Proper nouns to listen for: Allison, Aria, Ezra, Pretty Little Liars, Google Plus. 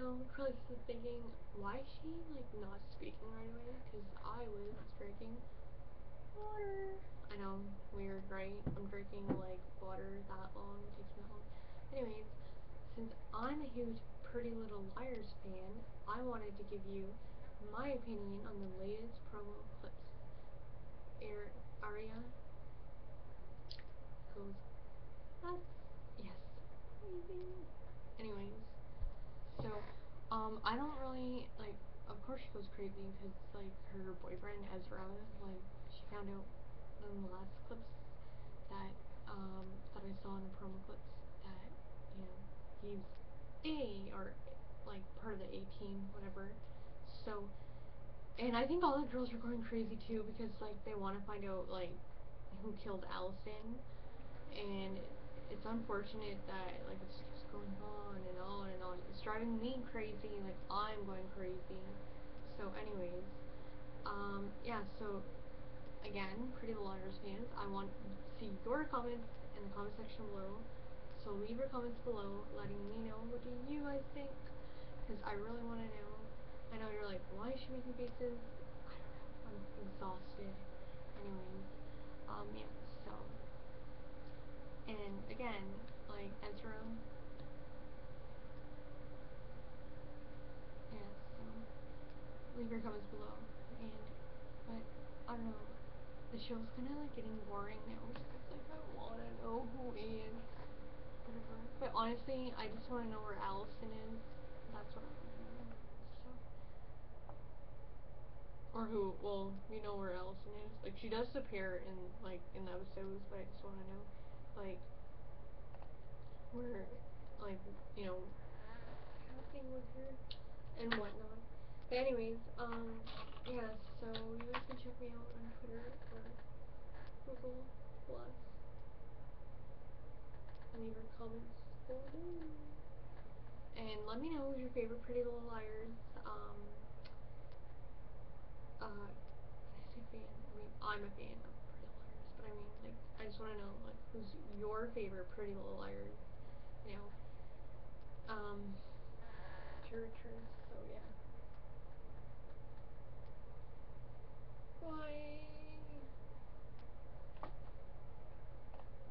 know, probably thinking, why is she, like, not speaking right away? Because I was drinking water. I know, weird, right? I'm drinking, like, water that long. It takes me that long. Anyways, since I'm a huge Pretty Little Liars fan, I wanted to give you my opinion on the latest promo clips. Aria goes, that's, yes, amazing. Anyways, so, I don't really, like, of course she goes crazy because, like, her boyfriend, Ezra, like, she found out in the last clips that, that I saw in the promo clips that, you know, he's A, or, like, part of the A team, whatever, so, and I think all the girls are going crazy too because, like, they want to find out, like, who killed Allison, and it's unfortunate that, like, it's just going on and on and on. It's driving me crazy, like, I'm going crazy. So, anyways, yeah, so, again, Pretty Little Liars fans, I want to see your comments in the comment section below, so leave your comments below letting me know what do you guys think, because I really want to know. I know you're like, why is she making faces? I don't know, I'm exhausted. Anyways, yeah, so. And again, like, Ezra. Yeah, so, leave your comments below. And, but, I don't know, the show's kinda, like, getting boring now, because, like, I wanna know who is, whatever. But honestly, I just wanna know where Allison is. That's what I wanna know, so. Or who, well, we know where Allison is. Like, she does appear in, like, in the episodes, but I just wanna know, like, where, like, you know, happening with her and whatnot. But anyways, yeah, so you guys can check me out on Twitter or Google Plus. I leave your comments below. And let me know who's your favorite Pretty Little Liars. I'm a fan of Pretty Little Liars, but I mean, like, I just want to know, like, who's your favorite Pretty Little Liars, you know, characters.